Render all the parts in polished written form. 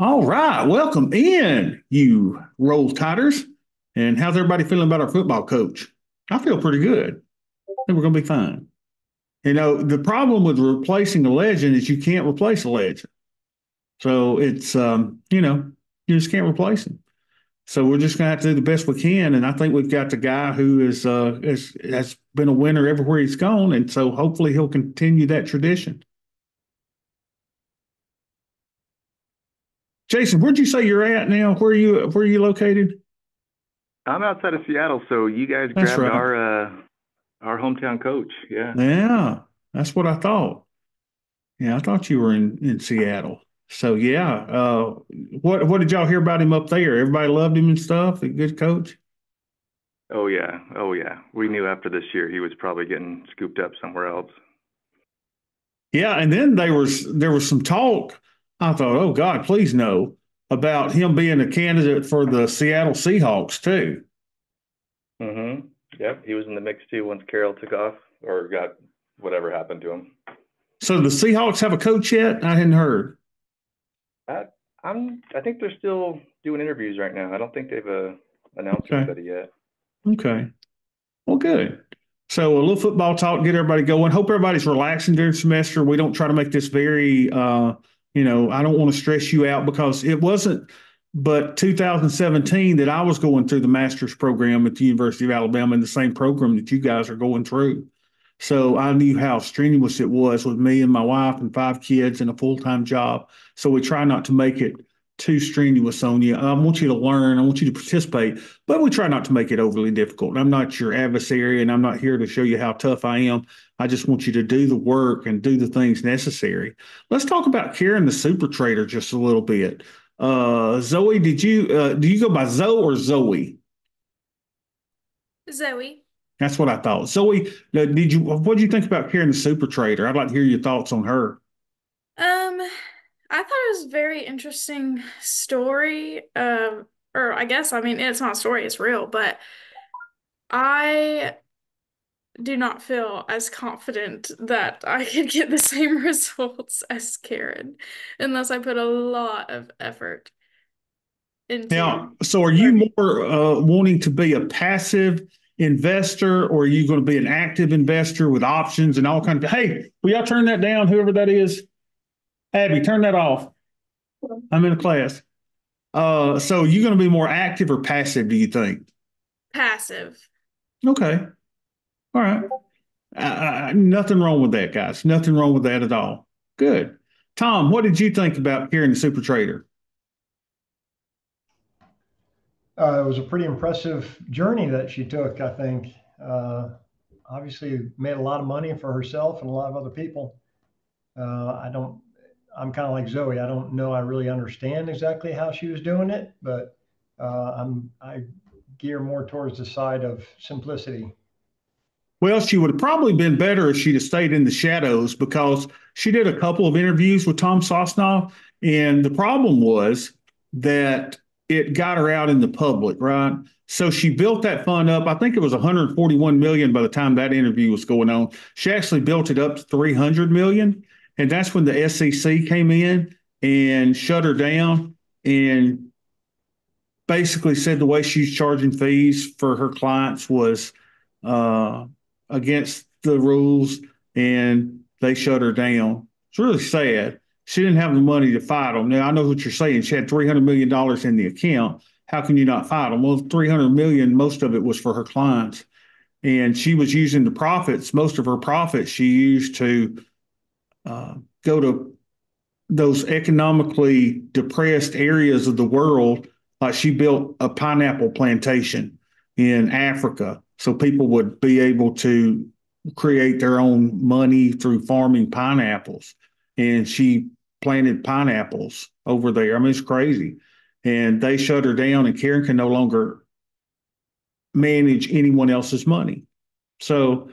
All right, welcome in, you roll tiders. And how's everybody feeling about our football coach? I feel pretty good. I think we're going to be fine. You know, the problem with replacing a legend is you can't replace a legend. So it's, you know, you just can't replace him. So we're just going to have to do the best we can. And I think we've got the guy who is, has been a winner everywhere he's gone. And so hopefully he'll continue that tradition. Jason, where'd you say you're at now? Where are you located? I'm outside of Seattle, so you guys grabbed our hometown coach. Yeah. Yeah. That's what I thought. Yeah, I thought you were in Seattle. So yeah. What did y'all hear about him up there? Everybody loved him and stuff, a good coach? Oh yeah. Oh yeah. We knew after this year he was probably getting scooped up somewhere else. Yeah, and then there was some talk. I thought, oh, God, please no, about him being a candidate for the Seattle Seahawks, too. Mm-hmm. Yep, he was in the mix, too, once Carroll took off or got whatever happened to him. So the Seahawks have a coach yet? I hadn't heard. I think they're still doing interviews right now. I don't think they've announced anybody yet. Okay. Well, good. So a little football talk, get everybody going. Hope everybody's relaxing during the semester. We don't try to make this very you know, I don't want to stress you out because it wasn't but 2017 that I was going through the master's program at the University of Alabama in the same program that you guys are going through. So I knew how strenuous it was with me and my wife and 5 kids and a full-time job. So we try not to make it too strenuous on you. I want you to learn. I want you to participate, but we try not to make it overly difficult. I'm not your adversary, and I'm not here to show you how tough I am. I just want you to do the work and do the things necessary. Let's talk about Karen, the super trader, just a little bit. Zoe, did you do you go by Zoe or Zoe? Zoe. That's what I thought. Zoe, what do you think about Karen, the super trader? I'd like to hear your thoughts on her. I thought it was a very interesting story, or I guess, I mean, it's not a story, it's real, but I do not feel as confident that I could get the same results as Karen unless I put a lot of effort into. Now, so are you more wanting to be a passive investor, or are you going to be an active investor with options and all kinds of, hey, will y'all turn that down, whoever that is? Abby, turn that off. I'm in a class. So you're going to be more active or passive, do you think? Passive. Okay. All right. Nothing wrong with that, guys. Nothing wrong with that at all. Good. Tom, what did you think about Karen, the super trader? It was a pretty impressive journey that she took, I think. Obviously made a lot of money for herself and a lot of other people. I'm kind of like Zoe. I don't know. I really understand exactly how she was doing it, but I gear more towards the side of simplicity. Well, she would have probably been better if she'd have stayed in the shadows, because she did a couple of interviews with Tom Sosnoff, and the problem was that it got her out in the public, right? So she built that fund up. I think it was $141 million by the time that interview was going on. She actually built it up to $300 million. And that's when the SEC came in and shut her down and basically said the way she's charging fees for her clients was against the rules, and they shut her down. It's really sad. She didn't have the money to fight them. Now, I know what you're saying. She had $300 million in the account. How can you not fight them? Well, $300 million, most of it was for her clients. And she was using the profits, most of her profits she used to go to those economically depressed areas of the world. Like she built a pineapple plantation in Africa so people would be able to create their own money through farming pineapples. And she planted pineapples over there. I mean, it's crazy. And they shut her down, and Karen can no longer manage anyone else's money. So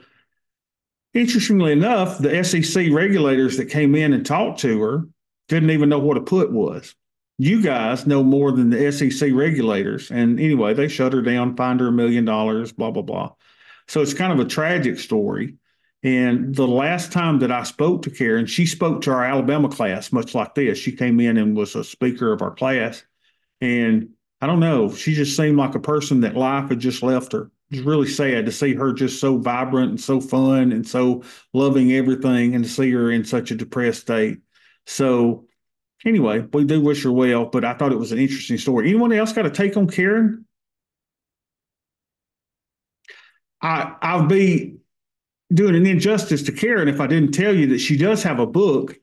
interestingly enough, the SEC regulators that came in and talked to her didn't even know what a put was. You guys know more than the SEC regulators. And anyway, they shut her down, fined her $1 million, blah, blah, blah. So it's kind of a tragic story. And the last time that I spoke to Karen, she spoke to our Alabama class, much like this. She came in and was a speaker of our class. And I don't know, she just seemed like a person that life had just left her. It was really sad to see her just so vibrant and so fun and so loving everything, and to see her in such a depressed state. So anyway, we do wish her well, but I thought it was an interesting story. Anyone else got a take on Karen? I'd be doing an injustice to Karen if I didn't tell you that she does have a book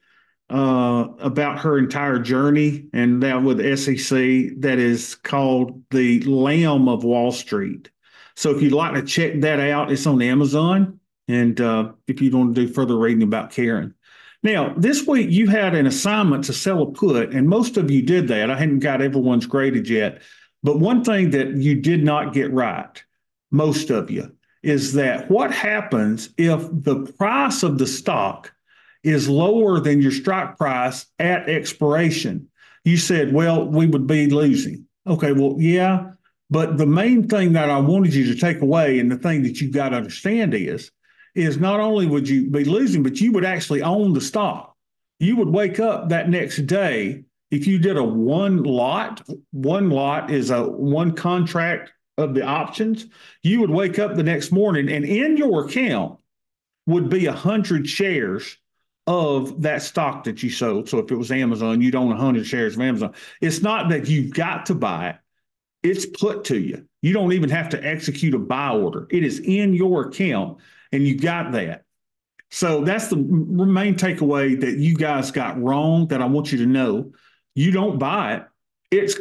about her entire journey, and that with SEC, that is called The Lamb of Wall Street. So if you'd like to check that out, it's on Amazon. And if you want to do further reading about Karen. Now, this week you had an assignment to sell a put, and most of you did that. I hadn't got everyone's graded yet. But one thing that you did not get right, most of you, is that what happens if the price of the stock is lower than your strike price at expiration? You said, well, we would be losing. Okay, well, yeah. But the main thing that I wanted you to take away, and the thing that you've got to understand, is not only would you be losing, but you would actually own the stock. You would wake up that next day, if you did a one lot is a one contract of the options, you would wake up the next morning and in your account would be 100 shares of that stock that you sold. So if it was Amazon, you'd own 100 shares of Amazon. It's not that you've got to buy it. It's put to you. You don't even have to execute a buy order. It is in your account, and you got that. So that's the main takeaway that you guys got wrong that I want you to know. You don't buy it. It's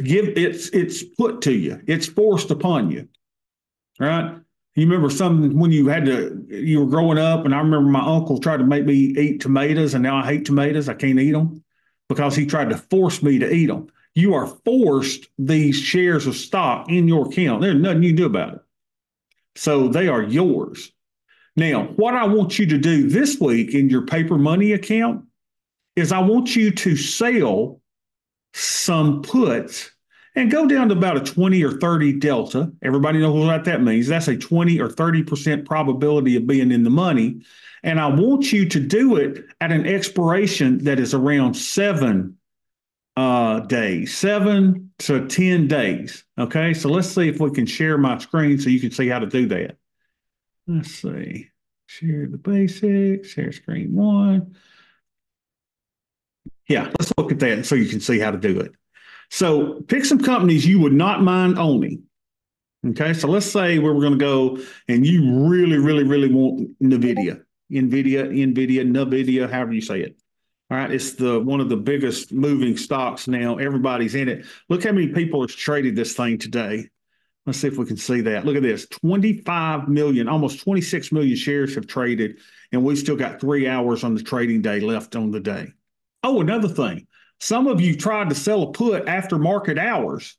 put to you. It's forced upon you. All right? You remember when you were growing up, and I remember my uncle tried to make me eat tomatoes, and now I hate tomatoes. I can't eat them because he tried to force me to eat them. You are forced these shares of stock in your account. There's nothing you can do about it. So they are yours. Now, what I want you to do this week in your paper money account is I want you to sell some puts and go down to about a 20 or 30 delta. Everybody knows what that means. That's a 20 or 30% probability of being in the money. And I want you to do it at an expiration that is around 7 to 10 days. Okay, so let's see if we can share my screen so you can see how to do that. Let's see. Share the basics, share screen one. Yeah, let's look at that so you can see how to do it. So pick some companies you would not mind owning. Okay, so let's say where we're going to go, and you really, really, really want NVIDIA, however you say it. All right, it's one of the biggest moving stocks now. Everybody's in it. Look how many people have traded this thing today. Let's see if we can see that. Look at this, 25 million, almost 26 million shares have traded, and we've still got 3 hours on the trading day left on the day. Oh, another thing. Some of you tried to sell a put after market hours,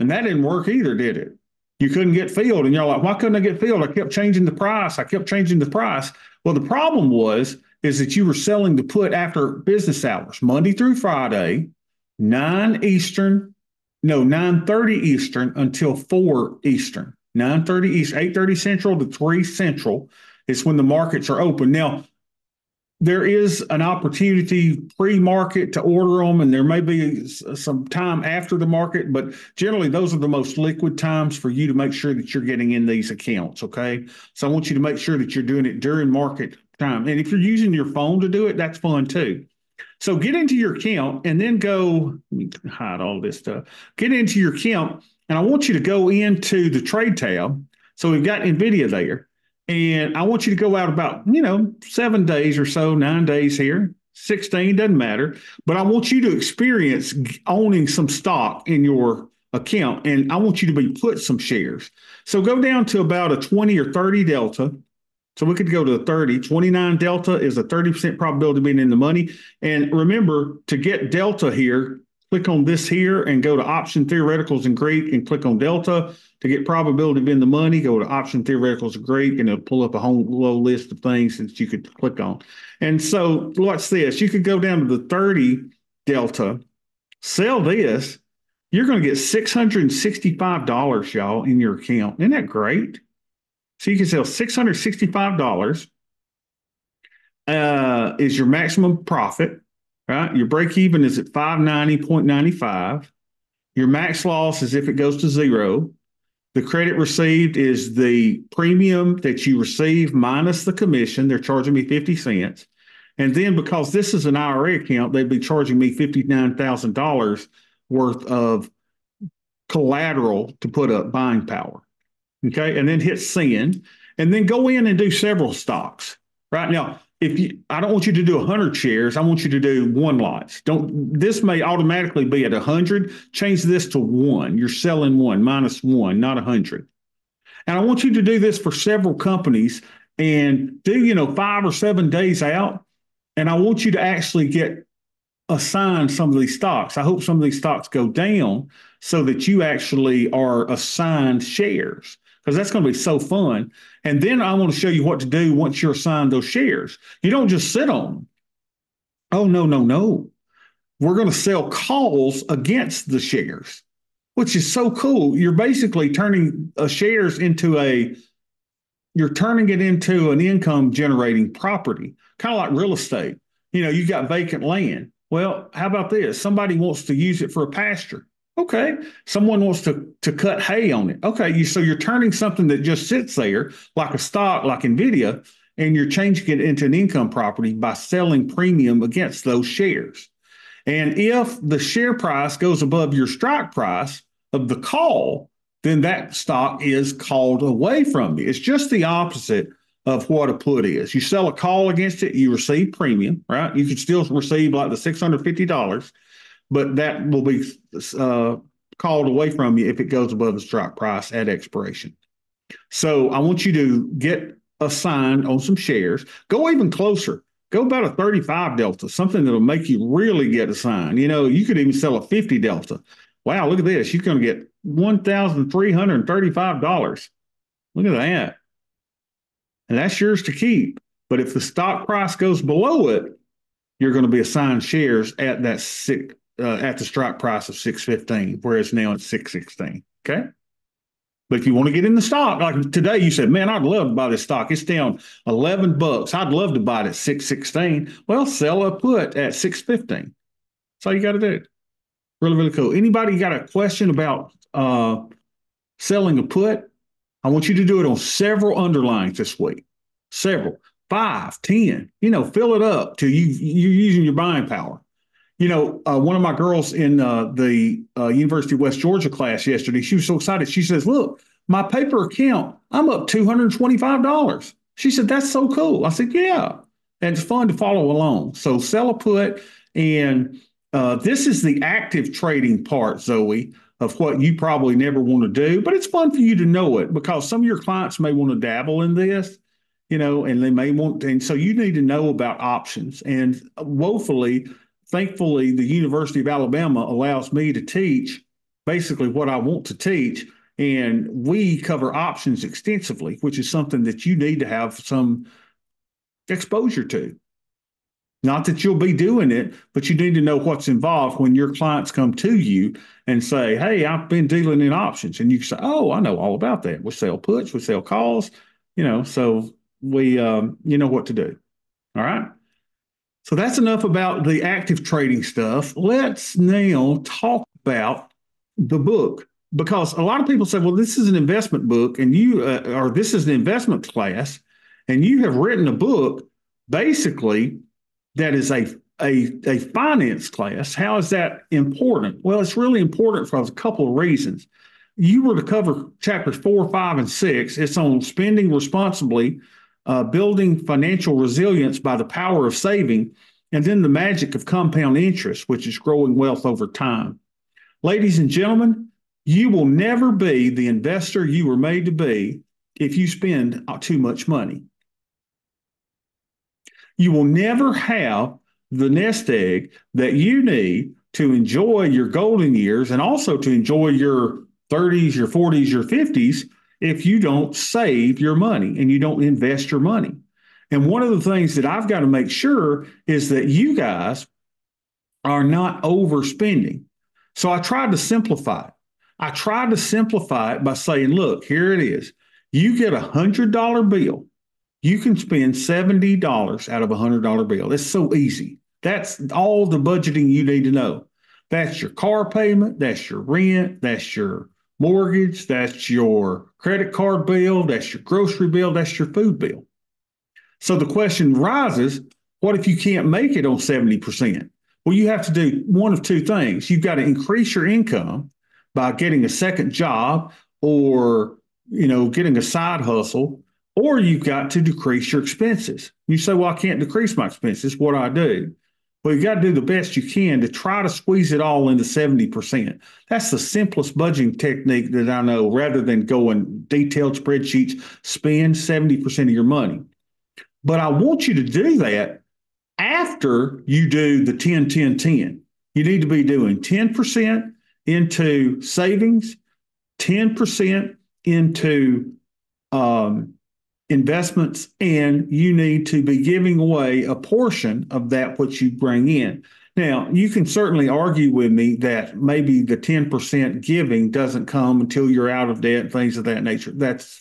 and that didn't work either, did it? You couldn't get filled, and you're like, why couldn't I get filled? I kept changing the price. Well, the problem is that you were selling the put after business hours, Monday through Friday, 9:30 Eastern until 4 Eastern, 9:30 Eastern, 8:30 Central to 3 Central is when the markets are open. Now, there is an opportunity pre-market to order them, and there may be some time after the market, but generally those are the most liquid times for you to make sure that you're getting in these accounts, okay? So I want you to make sure that you're doing it during market time. And if you're using your phone to do it, that's fun too. So get into your account and then go, let me hide all this stuff. Get into your account, and I want you to go into the trade tab. So we've got NVIDIA there. And I want you to go out about, 7 days or so, 9 days here, 16, doesn't matter. But I want you to experience owning some stock in your account, and I want you to be put some shares. So go down to about a 20 or 30 delta. So we could go to a 30. 29 delta is a 30% probability of being in the money. And remember, to get delta here, click on this here and go to option theoreticals in Greek and click on delta. To get probability of in the money, go to option theoreticals in Greek, and it'll pull up a whole low list of things that you could click on. And so watch this. You could go down to the 30 delta, sell this. You're going to get $665, y'all, in your account. Isn't that great? So you can sell $665. is your maximum profit, right? Your break-even is at 590.95. Your max loss is if it goes to zero. The credit received is the premium that you receive minus the commission. They're charging me 50 cents. And then because this is an IRA account, they'd be charging me $59,000 worth of collateral to put up buying power. Okay, and then hit send, and then go in and do several stocks. Right now, I don't want you to do 100 shares. I want you to do one lots. This may automatically be at 100. Change this to one. You're selling one, minus one, not 100. And I want you to do this for several companies and do, 5 or 7 days out. And I want you to actually get assigned some of these stocks. I hope some of these stocks go down so that you actually are assigned shares, because that's going to be so fun. And then I want to show you what to do once you're assigned those shares. You don't just sit on them. Oh, no, no, no. We're going to sell calls against the shares, which is so cool. You're basically turning shares into you're turning it into an income-generating property, kind of like real estate. You've got vacant land. Well, how about this? Somebody wants to use it for a pasture. Okay. Someone wants to cut hay on it. Okay. So you're turning something that just sits there, like a stock, like NVIDIA, and you're changing it into an income property by selling premium against those shares. And if the share price goes above your strike price of the call, then that stock is called away from you. It's just the opposite of what a put is. You sell a call against it, you receive premium, right? You can still receive like the $650, but that will be called away from you if it goes above the strike price at expiration. So I want you to get assigned on some shares. Go even closer. Go about a 35 delta, something that'll make you really get assigned. You could even sell a 50 delta. Wow, look at this. You're going to get $1,335. Look at that. And that's yours to keep. But if the stock price goes below it, you're going to be assigned shares at that at the strike price of $6.15, whereas now it's $6.16. Okay. But if you want to get in the stock, like today, you said, man, I'd love to buy this stock. It's down $11. I'd love to buy it at $6.16. Well, sell a put at $6.15. That's all you got to do. Really, really cool. Anybody got a question about selling a put? I want you to do it on several underlyings this week. Several. 5, 10. Fill it up till you're using your buying power. One of my girls in the University of West Georgia class yesterday, she was so excited. She says, look, my paper account, I'm up $225. She said, that's so cool. I said, yeah. And it's fun to follow along. So sell a put. And this is the active trading part, Zoe, of what you probably never want to do, but it's fun for you to know it because some of your clients may want to dabble in this, and they may want to. And so you need to know about options. And thankfully, the University of Alabama allows me to teach basically what I want to teach. And we cover options extensively, which is something that you need to have some exposure to. Not that you'll be doing it, but you need to know what's involved when your clients come to you and say, hey, I've been dealing in options. And you say, oh, I know all about that. We sell puts, we sell calls, so we, what to do. All right. So that's enough about the active trading stuff. Let's now talk about the book, because a lot of people say, well, this is an investment book and this is an investment class, and you have written a book basically that is a finance class. How is that important? Well, it's really important for a couple of reasons. You were to cover chapters 4, 5, and 6. It's on spending responsibly, building financial resilience by the power of saving, and then the magic of compound interest, which is growing wealth over time. Ladies and gentlemen, you will never be the investor you were made to be if you spend too much money. You will never have the nest egg that you need to enjoy your golden years and also to enjoy your 30s, your 40s, your 50s if you don't save your money and you don't invest your money. And one of the things that I've got to make sure is that you guys are not overspending. So I tried to simplify it. I tried to simplify it by saying, look, here it is. You get a $100 bill. You can spend $70 out of a $100 bill. It's so easy. That's all the budgeting you need to know. That's your car payment. That's your rent. That's your mortgage. That's your credit card bill. That's your grocery bill. That's your food bill. So the question rises, what if you can't make it on 70%? Well, you have to do one of two things. You've got to increase your income by getting a second job or, getting a side hustle, or you've got to decrease your expenses. You say, well, I can't decrease my expenses. What do I do? Well, you've got to do the best you can to try to squeeze it all into 70%. That's the simplest budgeting technique that I know, rather than going detailed spreadsheets, spend 70% of your money. But I want you to do that after you do the 10, 10, 10. You need to be doing 10% into savings, 10% into investments, and you need to be giving away a portion of that which you bring in. Now, you can certainly argue with me that maybe the 10% giving doesn't come until you're out of debt, things of that nature. That's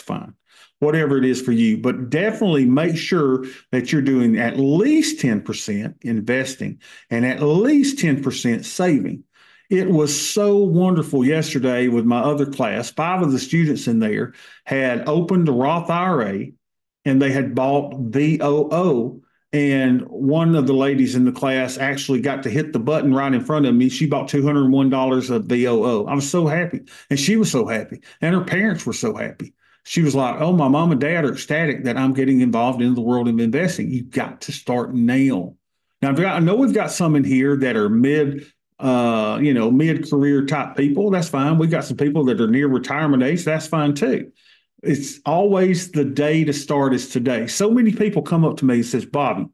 fine, whatever it is for you. But definitely make sure that you're doing at least 10% investing and at least 10% saving. It was so wonderful yesterday with my other class. 5 of the students in there had opened a Roth IRA and they had bought VOO. And one of the ladies in the class actually got to hit the button right in front of me. She bought $201 of VOO. I was so happy. And she was so happy. And her parents were so happy. She was like, oh, my mom and dad are ecstatic that I'm getting involved in the world of investing. You've got to start now. Now, I know we've got some in here that are mid-career type people. That's fine. We've got some people that are near retirement age. That's fine, too. It's always the day to start is today. So many people come up to me and says, Bobby,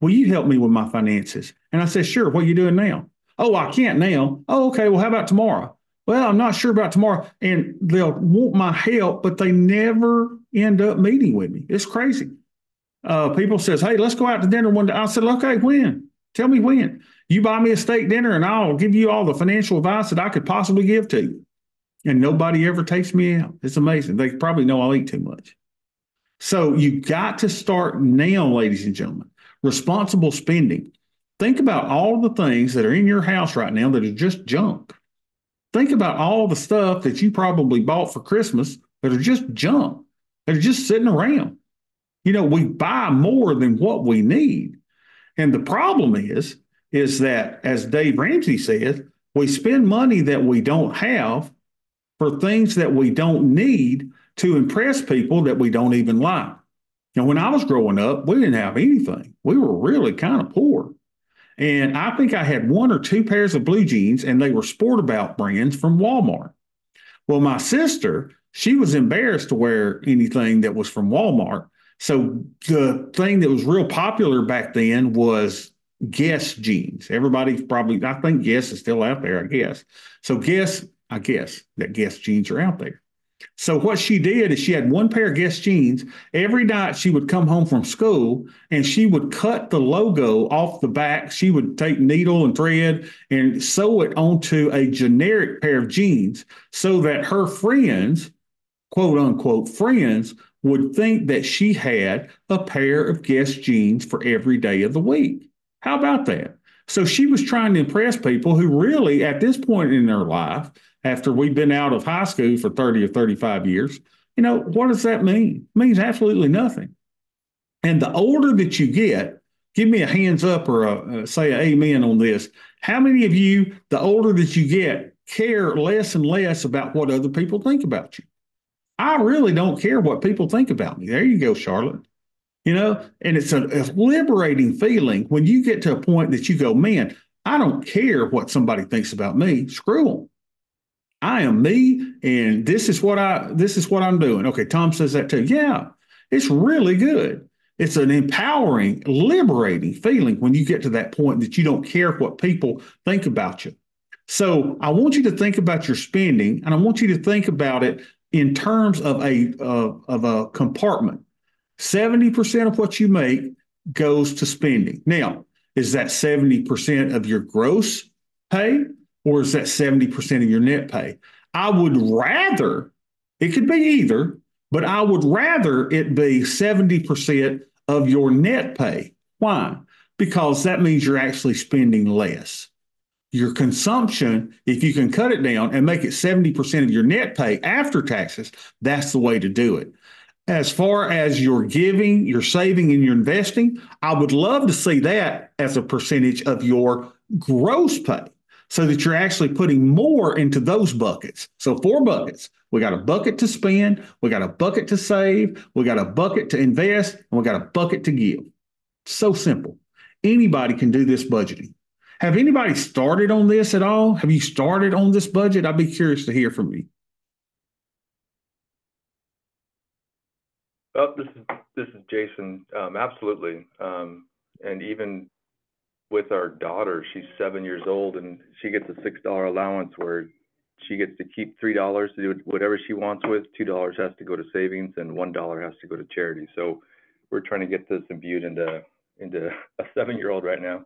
will you help me with my finances? And I said, sure. What are you doing now? Oh, I can't now. Oh, okay. Well, how about tomorrow? Well, I'm not sure about tomorrow, and they'll want my help, but they never end up meeting with me. It's crazy. People says, hey, let's go out to dinner one day. I said, okay, when? Tell me when. You buy me a steak dinner, and I'll give you all the financial advice that I could possibly give to you. And nobody ever takes me out. It's amazing. They probably know I'll eat too much. So you got to start now, ladies and gentlemen. Responsible spending. Think about all the things that are in your house right now that are just junk. Think about all the stuff that you probably bought for Christmas that are just junk, that are just sitting around. We buy more than what we need. And the problem is that, as Dave Ramsey said, we spend money that we don't have for things that we don't need to impress people that we don't even like. Now, when I was growing up, we didn't have anything. We were really kind of poor. And I think I had 1 or 2 pairs of blue jeans, and they were Sportabout brands from Walmart. Well, my sister, she was embarrassed to wear anything that was from Walmart. So the thing that was real popular back then was Guess jeans. Everybody's probably, I think Guess is still out there, I guess. So Guess, I guess that Guess jeans are out there. So what she did is she had 1 pair of Guess jeans. Every night she would come home from school and she would cut the logo off the back. She would take needle and thread and sew it onto a generic pair of jeans so that her friends, quote unquote friends, would think that she had a pair of Guess jeans for every day of the week. How about that? So she was trying to impress people who really, at this point in their life, after we've been out of high school for 30 or 35 years, what does that mean? It means absolutely nothing. And the older that you get, give me a hands up or say an amen on this. How many of you, the older that you get, care less and less about what other people think about you? I really don't care what people think about me. There you go, Charlotte. And it's a liberating feeling when you get to a point that you go, man, I don't care what somebody thinks about me. Screw them. I am me, and this is what I'm doing. Okay, Tom says that too. Yeah, it's really good. It's an empowering, liberating feeling when you get to that point that you don't care what people think about you. So I want you to think about your spending, and I want you to think about it in terms of a compartment. 70% of what you make goes to spending. Now, is that 70% of your gross pay? Or is that 70% of your net pay? I would rather, it could be either, But I would rather it be 70% of your net pay. Why? Because that means you're actually spending less. Your consumption, if you can cut it down and make it 70% of your net pay after taxes, that's the way to do it. As far as your giving, your saving, and your investing, I would love to see that as a percentage of your gross pay so that you're actually putting more into those buckets. So 4 buckets. We got a bucket to spend, we got a bucket to save, we got a bucket to invest, and we got a bucket to give. So simple. Anybody can do this budgeting. Have anybody started on this at all? Have you started on this budget? I'd be curious to hear from you. Oh, this is Jason. Absolutely. And even with our daughter, she's 7 years old, and she gets a $6 allowance where she gets to keep $3 to do whatever she wants with, $2 has to go to savings, and $1 has to go to charity. So we're trying to get this imbued into a 7-year-old right now.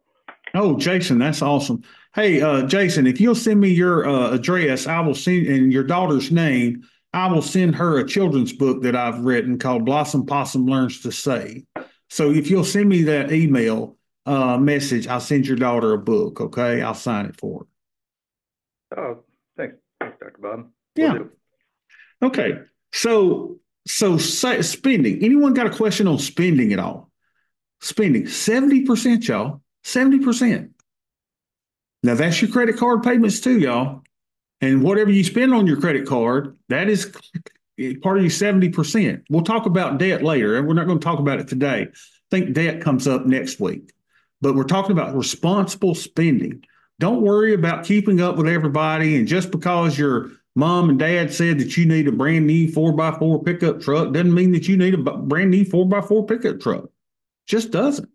Oh, Jason, that's awesome. Hey, Jason, if you'll send me your address, I will send, and your daughter's name, I will send her a children's book that I've written called Blossom Possum Learns to Save. So if you'll send me that email message, I'll send your daughter a book, okay? I'll sign it for her. Oh, thanks. Thanks, Dr. Bob. Yeah. Okay. So spending. Anyone got a question on spending at all? Spending, 70%, y'all. 70%. Now, that's your credit card payments too, y'all. And whatever you spend on your credit card, that is part of your 70%. We'll talk about debt later, and we're not going to talk about it today. I think debt comes up next week. But we're talking about responsible spending. Don't worry about keeping up with everybody, and just because your mom and dad said that you need a brand new 4x4 pickup truck doesn't mean that you need a brand new 4x4 pickup truck. Just doesn't.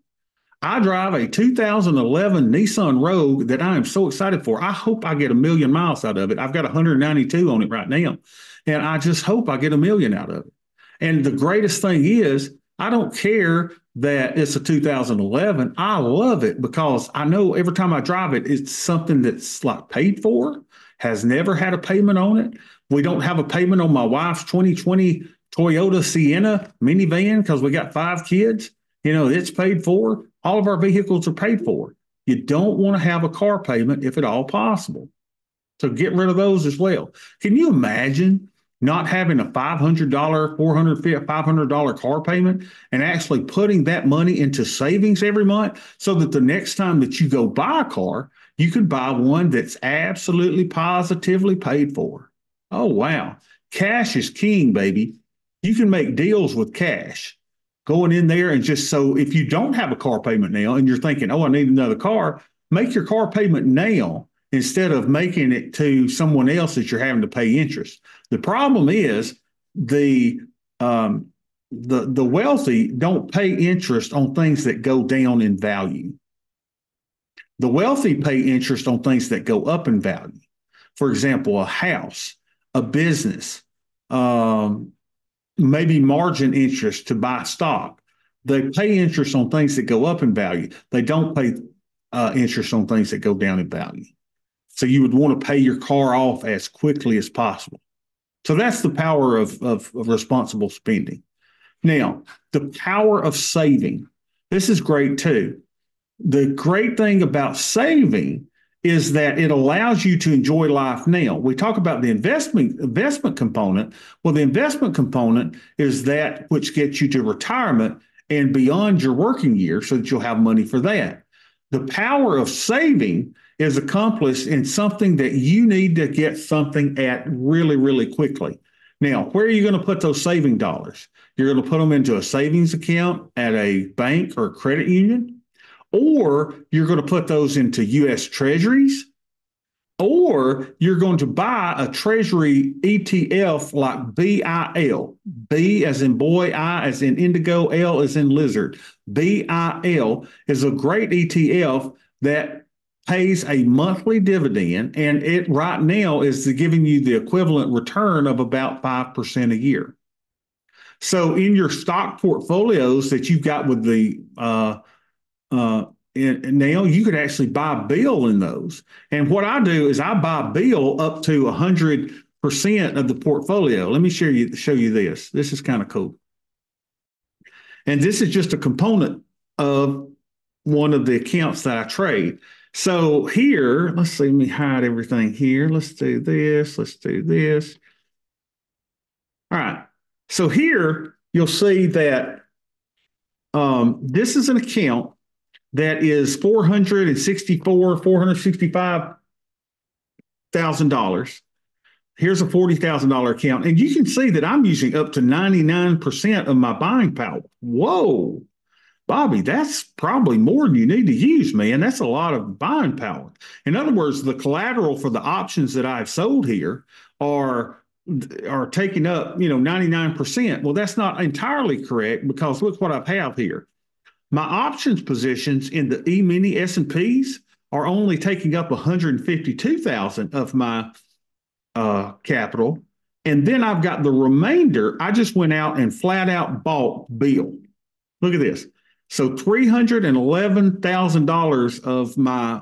I drive a 2011 Nissan Rogue that I am so excited for. I hope I get 1 million miles out of it. I've got 192 on it right now, and I just hope I get 1 million out of it. And the greatest thing is I don't care that it's a 2011. I love it because I know every time I drive it, it's something that's like paid for, has never had a payment on it. We don't have a payment on my wife's 2020 Toyota Sienna minivan because we got 5 kids. You know, it's paid for. All of our vehicles are paid for. You don't want to have a car payment if at all possible. So get rid of those as well. Can you imagine not having a $500, $400, $500 car payment and actually putting that money into savings every month so that the next time that you go buy a car, you can buy one that's absolutely positively paid for? Oh, wow. Cash is king, baby. You can make deals with cash. Going in there and just so if you don't have a car payment now and you're thinking, oh, I need another car, make your car payment now instead of making it to someone else that you're having to pay interest. The problem is the wealthy don't pay interest on things that go down in value. The wealthy pay interest on things that go up in value. For example, a house, a business, maybe margin interest to buy stock. They pay interest on things that go up in value. They don't pay interest on things that go down in value. So you would want to pay your car off as quickly as possible. So that's the power of responsible spending. Now, the power of saving. This is great too. The great thing about saving is that it allows you to enjoy life now. We talk about the investment component. Well, the investment component is that which gets you to retirement and beyond your working year so that you'll have money for that. The power of saving is accomplished in something that you need to get something at really, really quickly. Now, where are you going to put those saving dollars? You're going to put them into a savings account at a bank or a credit union, or you're going to put those into U.S. treasuries, or you're going to buy a treasury ETF like BIL, B as in boy, I as in indigo, L as in lizard. BIL is a great ETF that pays a monthly dividend, and it right now is giving you the equivalent return of about 5% a year. So in your stock portfolios that you've got with the and now you could actually buy BIL in those. And what I do is I buy BIL up to 100% percent of the portfolio. Let me show you this. This is kind of cool. And this is just a component of one of the accounts that I trade. So here, let's see, let me hide everything here. Let's do this. Let's do this. All right. So here you'll see that this is an account that is $465,000. Here's a $40,000 account. And you can see that I'm using up to 99% of my buying power. Whoa, Bobby, that's probably more than you need to use, man. That's a lot of buying power. In other words, the collateral for the options that I've sold here are taking up, 99%. Well, that's not entirely correct, because look what I have here. My options positions in the E-mini S&Ps are only taking up 152,000 of my capital. And then I've got the remainder. I just went out and flat out bought BIL. Look at this. So $311,000 of my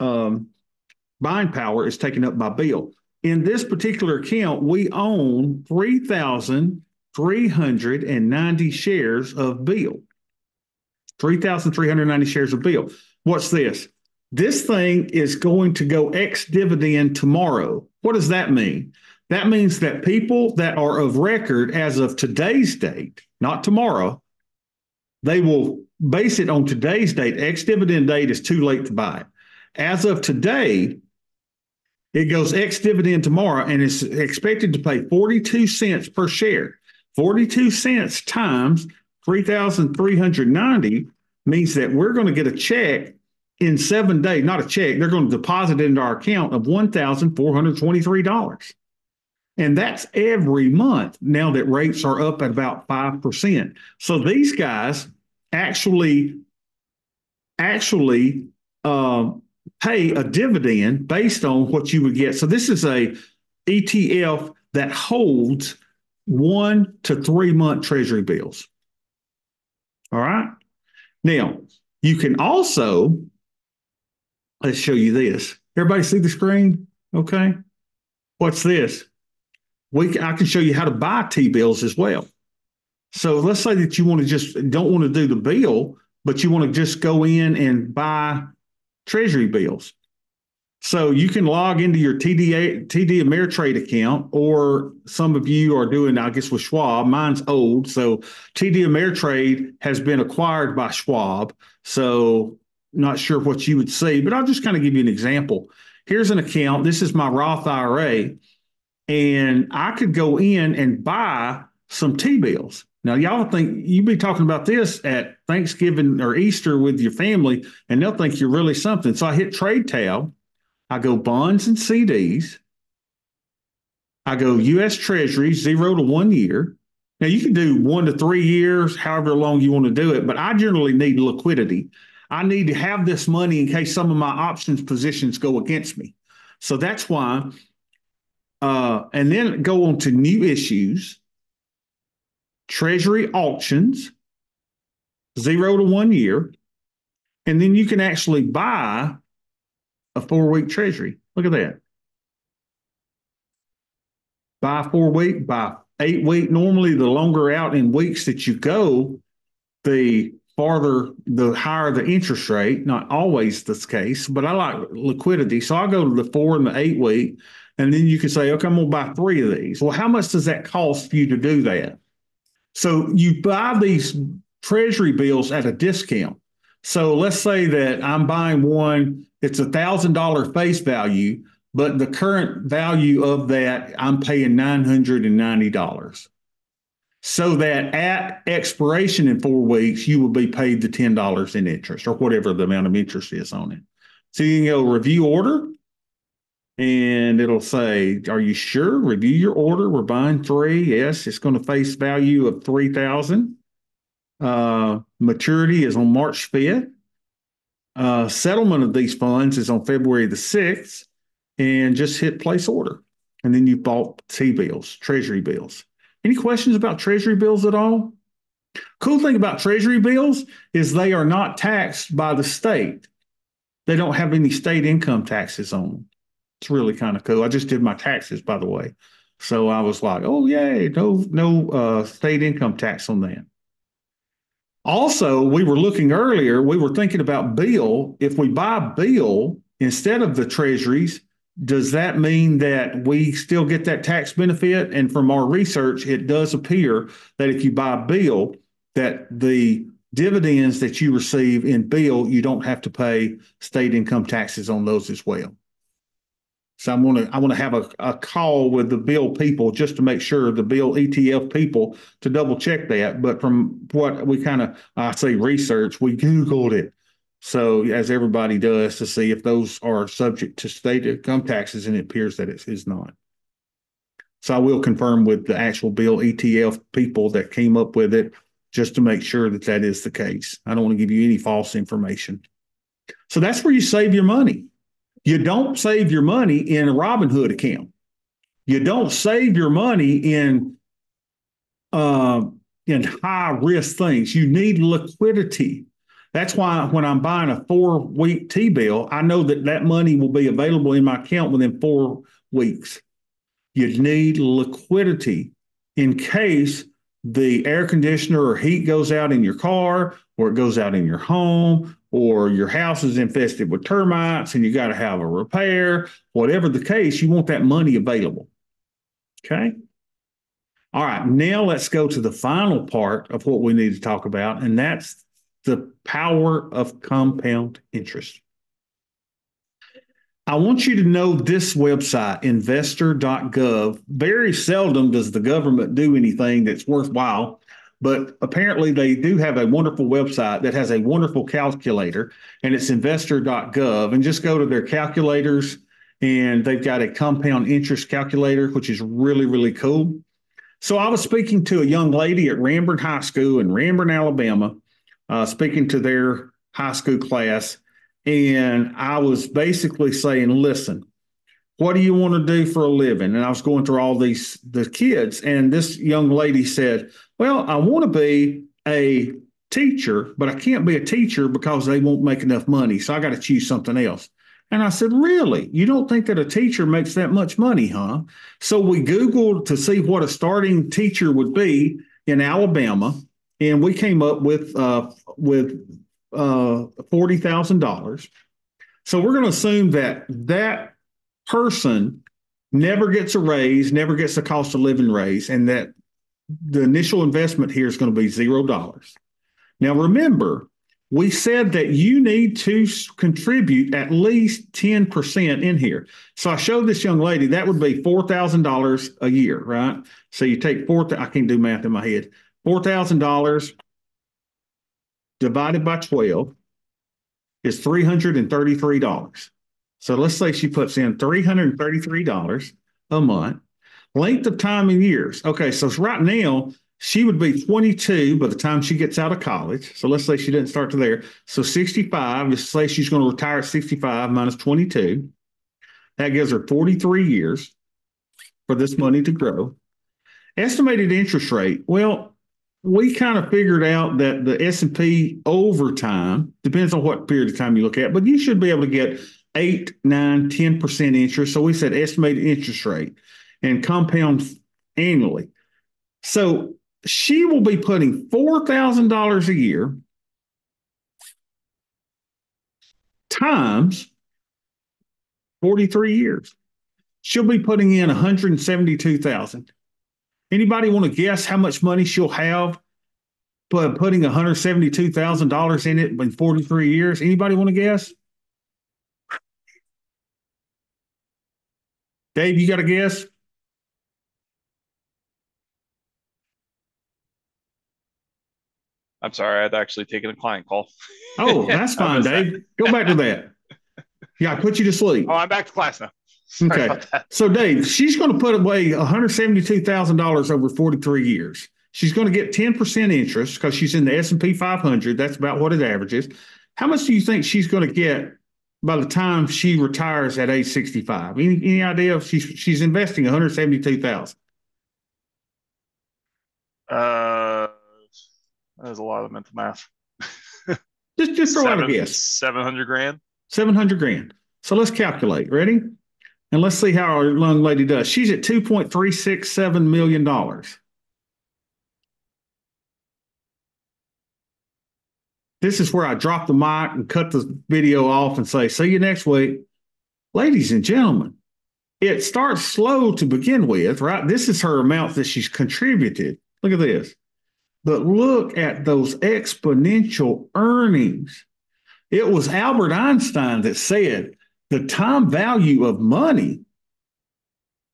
buying power is taken up by BIL. In this particular account, we own 3,390 shares of BIL. 3,390 shares of BIL. What's this? This thing is going to go ex-dividend tomorrow. What does that mean? That means that people that are of record as of today's date, not tomorrow, they will base it on today's date. Ex-dividend date is too late to buy it. As of today, it goes ex-dividend tomorrow and is expected to pay 42 cents per share. 42 cents times 3,390 means that we're going to get a check in 7 days, not a check. They're going to deposit into our account of $1,423. And that's every month now that rates are up at about 5%. So these guys actually pay a dividend based on what you would get. So this is a ETF that holds 1 to 3 month treasury bills. All right. Now, you can also, let's show you this. Everybody see the screen? Okay. What's this? I can show you how to buy T-bills as well. So let's say that you want to don't want to do the bill, but you want to just go in and buy treasury bills. So you can log into your TD Ameritrade account, or some of you are doing, I guess, with Schwab. Mine's old. So TD Ameritrade has been acquired by Schwab. So not sure what you would see, but I'll just kind of give you an example. Here's an account. This is my Roth IRA. And I could go in and buy some T-bills. Now, y'all think you'd be talking about this at Thanksgiving or Easter with your family, and they'll think you're really something. So I hit Trade tab. I go bonds and CDs. I go U.S. Treasuries, 0 to 1 year. Now, you can do 1 to 3 years, however long you want to do it, but I generally need liquidity. I need to have this money in case some of my options positions go against me. So that's why. And then go on to new issues, treasury auctions, 0 to 1 year. And then you can actually buy a 4-week treasury. Look at that. Buy 4-week, buy 8-week. Normally, the longer out in weeks that you go, the higher the interest rate. Not always this case, but I like liquidity. So I'll go to the 4 and the 8 week, and then you can say, okay, I'm going to buy 3 of these. Well, how much does that cost for you to do that? So you buy these treasury bills at a discount. So let's say that I'm buying one, it's $1,000 face value, but the current value of that, I'm paying $990. So that at expiration in 4 weeks, you will be paid the $10 in interest, or whatever the amount of interest is on it. So you can go review order, and it'll say, are you sure? Review your order. We're buying 3. Yes, it's going to face value of $3,000. Maturity is on March 5th. Settlement of these funds is on February the 6th. And just hit place order. And then you bought T-bills, treasury bills. Any questions about treasury bills at all? Cool thing about treasury bills is they are not taxed by the state. They don't have any state income taxes on them. It's really kind of cool. I just did my taxes, by the way. So I was like, oh, yay, no state income tax on that. Also, we were looking earlier, we were thinking about BIL. If we buy BIL instead of the treasuries, does that mean that we still get that tax benefit? And from our research, it does appear that if you buy BIL, that the dividends that you receive in BIL, you don't have to pay state income taxes on those as well. So I want to have a call with the BIL people just to make sure, the BIL ETF people, to double check that. But from what we kind of, I say research, we Googled it. So as everybody does, to see if those are subject to state income taxes, and it appears that it is not. So I will confirm with the actual BIL ETF people that came up with it, just to make sure that that is the case. I don't want to give you any false information. So that's where you save your money. You don't save your money in a Robinhood account. You don't save your money in high-risk things. You need liquidity. That's why when I'm buying a 4-week T-bill, I know that that money will be available in my account within 4 weeks. You need liquidity in case the air conditioner or heat goes out in your car, or it goes out in your home, or your house is infested with termites and you got to have a repair. Whatever the case, you want that money available. Okay? All right, now let's go to the final part of what we need to talk about, and that's the power of compound interest. I want you to know this website, investor.gov. Very seldom does the government do anything that's worthwhile, but apparently they do have a wonderful website that has a wonderful calculator, and it's investor.gov. And just go to their calculators, and they've got a compound interest calculator, which is really, really cool. So I was speaking to a young lady at Ramburn High School in Ramburn, Alabama, speaking to their high school class. And I was basically saying, listen, what do you want to do for a living? And I was going through all the kids. And this young lady said, well, I want to be a teacher, but I can't be a teacher because they won't make enough money. So I got to choose something else. And I said, really? You don't think that a teacher makes that much money, huh? So we Googled to see what a starting teacher would be in Alabama. And we came up with $40,000. So we're going to assume that that person never gets a raise, never gets a cost of living raise, and that the initial investment here is going to be $0. Now, remember, we said that you need to contribute at least 10% in here. So I showed this young lady that would be $4,000 a year, right? So you take I can't do math in my head. $4,000 divided by 12 is $333. So let's say she puts in $333 a month. Length of time in years. Okay, so right now, she would be 22 by the time she gets out of college. So let's say she didn't start to there. So 65, let's say she's going to retire at 65 minus 22. That gives her 43 years for this money to grow. Estimated interest rate. Well, we kind of figured out that the S&P over time, depends on what period of time you look at, but you should be able to get 8, 9, 10% interest. So we said estimated interest rate and compound annually. So she will be putting $4,000 a year times 43 years. She'll be putting in $172,000. Anybody want to guess how much money she'll have by putting $172,000 in it in 43 years? Anybody want to guess? Dave, you got a guess? I'm sorry, I'd actually taken a client call. Oh, that's fine, Dave. Go back to that. Yeah, I put you to sleep. Oh, I'm back to class now. Sorry. Okay, so Dave, she's going to put away $172,000 over 43 years. She's going to get 10% interest because she's in the S&P 500. That's about what it averages. How much do you think she's going to get by the time she retires at age 65? Any idea? She's investing $172,000. That was a lot of mental math. just throw out a guess. $700,000. So let's calculate. Ready? And let's see how our young lady does. She's at $2.367 million. This is where I drop the mic and cut the video off and say, see you next week. Ladies and gentlemen, it starts slow to begin with, right? This is her amount that she's contributed. Look at this. But look at those exponential earnings. It was Albert Einstein that said the time value of money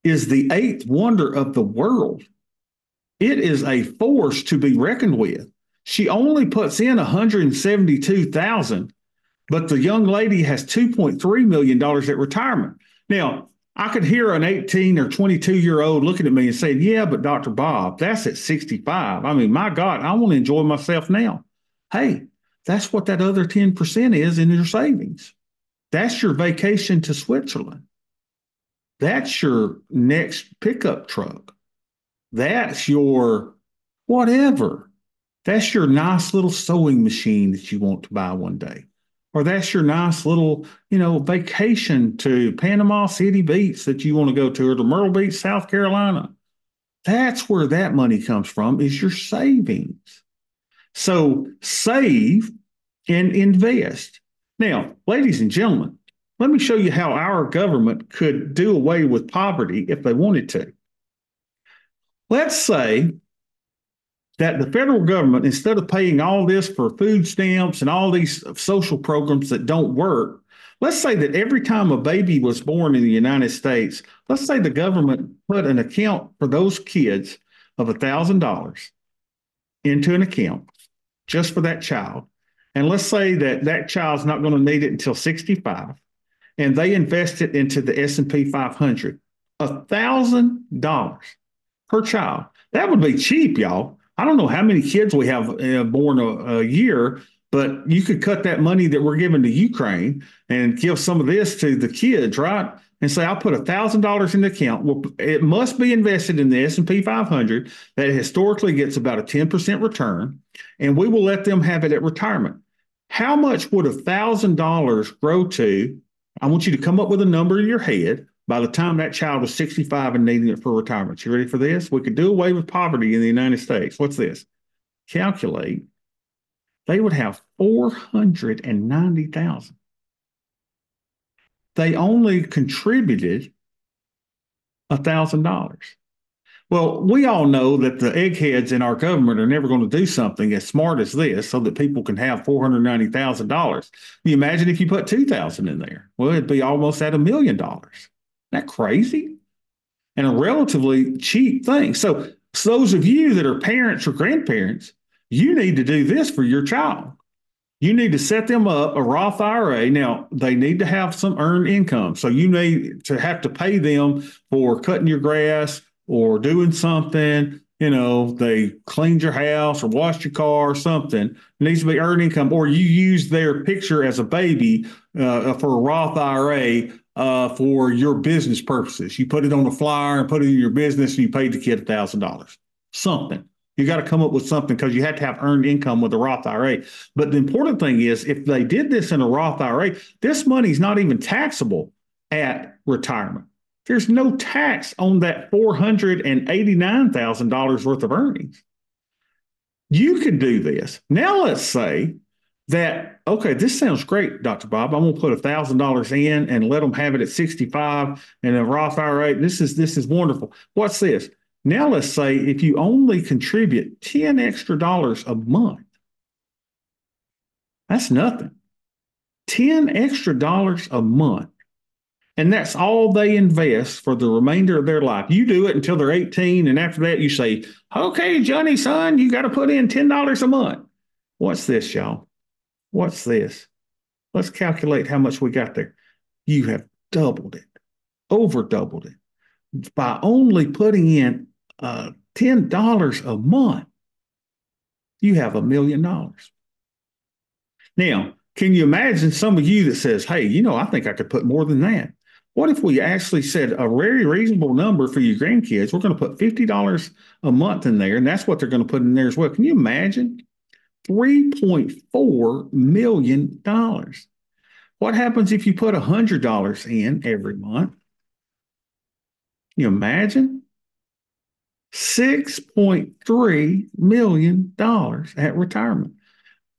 is the eighth wonder of the world. It is a force to be reckoned with. She only puts in $172,000, but the young lady has $2.3 million at retirement. Now, I could hear an 18 or 22-year-old looking at me and saying, yeah, but Dr. Bob, that's at 65. I mean, my God, I want to enjoy myself now. Hey, that's what that other 10% is in your savings. That's your vacation to Switzerland. That's your next pickup truck. That's your whatever. That's your nice little sewing machine that you want to buy one day. Or that's your nice little, vacation to Panama City Beach that you want to go to, or to Myrtle Beach, South Carolina. That's where that money comes from, is your savings. So save and invest. Now, ladies and gentlemen, let me show you how our government could do away with poverty if they wanted to. Let's say that the federal government, instead of paying all this for food stamps and all these social programs that don't work, let's say that every time a baby was born in the United States, let's say the government put an account for those kids of $1,000 into an account just for that child. And let's say that that child's not going to need it until 65, and they invest it into the S&P 500. $1,000 per child. That would be cheap, y'all. I don't know how many kids we have born a year, but you could cut that money that we're giving to Ukraine and give some of this to the kids, right? And say, I'll put $1,000 in the account. Well, it must be invested in the S&P 500 that historically gets about a 10% return, and we will let them have it at retirement. How much would $1,000 grow to? I want you to come up with a number in your head by the time that child was 65 and needing it for retirement. You ready for this? We could do away with poverty in the United States. What's this? Calculate. They would have $490,000. They only contributed $1,000. Well, we all know that the eggheads in our government are never going to do something as smart as this so that people can have $490,000. You imagine if you put $2,000 in there. Well, it'd be almost at $1 million. Isn't that crazy? And a relatively cheap thing. So those of you that are parents or grandparents, you need to do this for your child. You need to set them up a Roth IRA. Now, they need to have some earned income. So you need to have to pay them for cutting your grass or doing something. They cleaned your house or washed your car or something. It needs to be earned income. Or you use their picture as a baby for a Roth IRA for your business purposes. You put it on a flyer and put it in your business, and you paid the kid $1,000. Something. You got to come up with something because you have to have earned income with a Roth IRA. But the important thing is, if they did this in a Roth IRA, this money is not even taxable at retirement. There's no tax on that $489,000 worth of earnings. You could do this. Now let's say that, okay, this sounds great, Dr. Bob. I'm going to put $1,000 in and let them have it at 65 and a Roth IRA. This is wonderful. What's this? Now let's say if you only contribute $10 extra a month, that's nothing. $10 extra a month. And that's all they invest for the remainder of their life. You do it until they're 18, and after that you say, okay, Johnny, son, you got to put in $10 a month. What's this, y'all? What's this? Let's calculate how much we got there. You have doubled it, over doubled it, by only putting in $10 a month. You have $1 million. Now, can you imagine some of you that says, hey, I think I could put more than that? What if we actually said a very reasonable number for your grandkids? We're going to put $50 a month in there, and that's what they're going to put in there as well. Can you imagine? $3.4 million. What happens if you put $100 in every month? Can you imagine? $6.3 million at retirement.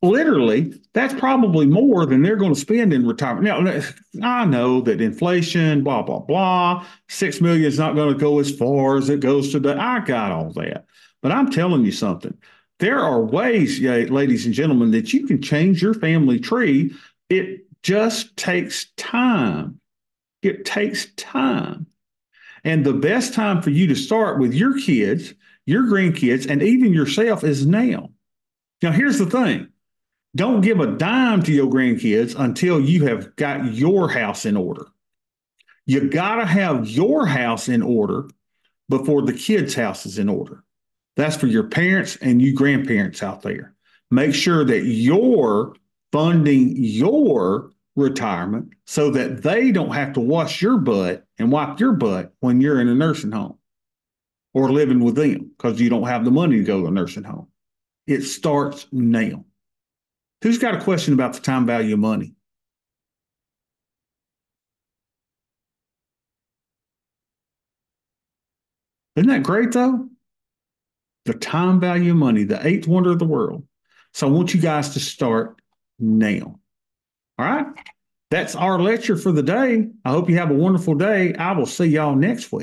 Literally, that's probably more than they're going to spend in retirement. Now, I know that inflation, blah, blah, blah, $6 million is not going to go as far as it goes today. I got all that. But I'm telling you something. There are ways, ladies and gentlemen, that you can change your family tree. It just takes time. It takes time. And the best time for you to start with your kids, your grandkids, and even yourself is now. Now, here's the thing. Don't give a dime to your grandkids until you have got your house in order. You got to have your house in order before the kids' house is in order. That's for your parents and you grandparents out there. Make sure that you're funding your retirement so that they don't have to wash your butt and wipe your butt when you're in a nursing home or living with them because you don't have the money to go to a nursing home. It starts now. Who's got a question about the time value of money? Isn't that great, though? The time value of money, the eighth wonder of the world. So I want you guys to start now. All right? That's our lecture for the day. I hope you have a wonderful day. I will see y'all next week.